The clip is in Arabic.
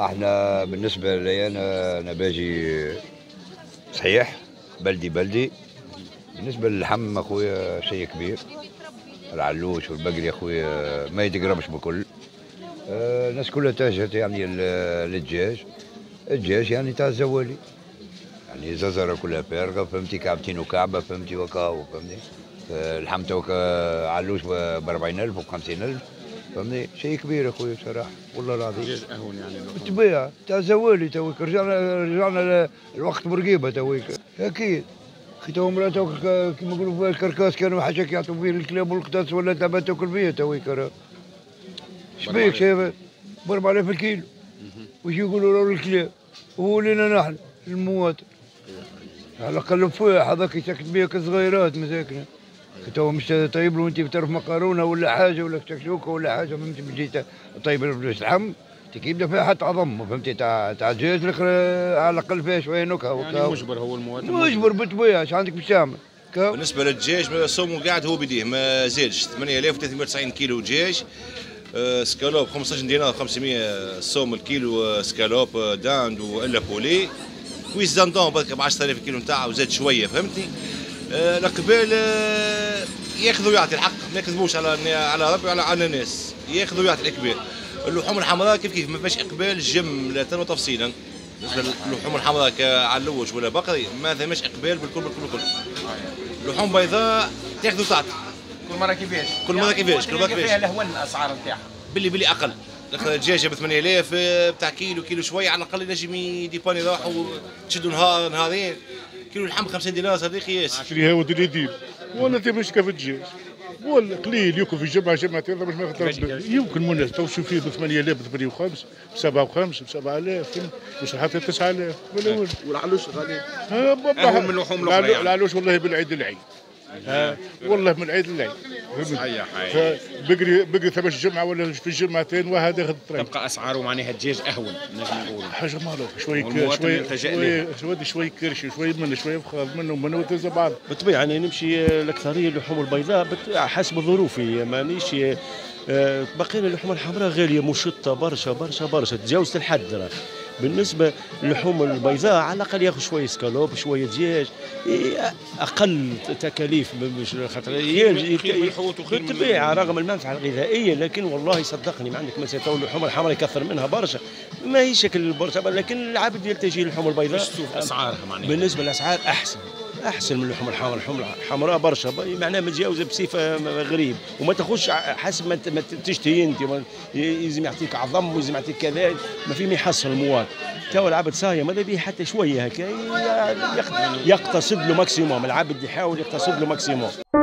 احنا بالنسبه لي انا باجي صحيح بلدي. بالنسبه للحم اخويا شيء كبير، العلوش والبقري اخويا ما يتقربش بكل. الناس كلها تجهت يعني الدجاج يعني تاع الزوالي، يعني ززره كلها فارغه فهمتي، كعبتين وكعبه فهمتي وكاو فهمتي. اللحم توكا علوش ب 40,000 وب 50,000 فهمتي، شيء كبير اخويا بصراحه والله العظيم. اهون يعني بالطبيعه تاع زوالي تويك، رجعنا الوقت برقيبه تويك اكيد. خي تو مرة توك كيما نقولوا فيها الكركاس، كانوا حاجة يعطوا فيه الكلاب والقطاس ولا تعبان تاكل فيها تويك. راه شبيك شايفه ب 4000 الكيلو، ويجيو يقولوا راهو الكلاب وولينا نحن المواطن على الأقل فواح هذاك يسكت بيا كصغيرات مساكنة. خي تو مش طيب له أنت بتعرف مقرونة ولا حاجة ولا شكشوكة ولا حاجة فهمتي، باش تجي طيب الفلوس لحم كيبدا فيها حتى عظم فهمتي تاع الدجاج على الاقل فيها شويه نكهه يعني. مجبر هو المواطن، مجبر بالطبيعه. اش عندك باش تعمل؟ بالنسبه للدجاج سومو قاعد هو بيديه ما زادش 8390 كيلو دجاج، سكالوب 15 دينار 500 سوم الكيلو، سكالوب داند والا بولي كويس داندون برك ب 10,000 كيلو نتاعها وزاد شويه فهمتي. القبال ياخذوا يعطي الحق، ما يكذبوش على ربي وعلى على الناس، ياخذوا يعطي الكبير. اللحوم الحمراء كيف ما فيهاش اقبال جمله وتفصيلا. بالنسبه للحوم الحمراء كعلوش ولا بقري ما فيهاش اقبال بالكل. اللحوم بيضاء تاخذ وتعطي كل مره كيفاش فيها لهون الاسعار نتاعها باللي اقل. الدجاجه ب 8000 بتاع كيلو شويه على الاقل، لازم يديباني راحوا تشدوا نهار نهارين. كيلو اللحم 50 دينار صديقي ياسر، شريها ودير يديب وانا تبي نشكى في الدجاج والله قليل يكون في جمعتين باش ما يخطرش يمكن مناسب. تو شوف فيه ب 8000 ب 8500 ب 7500 ب 7000 مش حتى 9000 ولا والعلوش غالي. من اللحوم الاخرى العلوش والله بالعيد العيد والله من العيد للعيد صحيح. بقري ثمن الجمعه ولا في الجمعتين وهذا ياخذ الطريق، تبقى اسعاره معناها الدجاج اهون نجم نقولوا حاجه مالوك شوي كرشي شوي من شوي فخاف منه وتنزل بعض بالطبيعه. انا نمشي الاكثريه اللحوم البيضاء حسب ظروفي، مانيش بقينا اللحوم الحمراء غاليه مشطه برشا تجاوزت الحد. راه بالنسبه للحوم البيضاء على الاقل ياخذ شويه سكالوب شويه دجاج اقل تكاليف خاطر بالطبيعه رغم المنفعه الغذائيه. لكن والله صدقني ما عندك مساله اللحوم الحمراء يكثر منها برشا، ماهيش شكل برشا، لكن العبد يلتجي للحوم البيضاء اسعارها معناها. بالنسبه للاسعار احسن من اللحوم الحمراء. اللحوم الحمراء برشا معناها متجاوزه بصفه غريب، وما تاخذش حسب ما تشتهي انت، لازم يعطيك عظم ولازم يعطيك كذا، ما في ما يحصل المواطن. تو العبد صاير ماذا بيه حتى شويه هكا يقتصد له ماكسيموم، العبد يحاول يقتصد له ماكسيموم.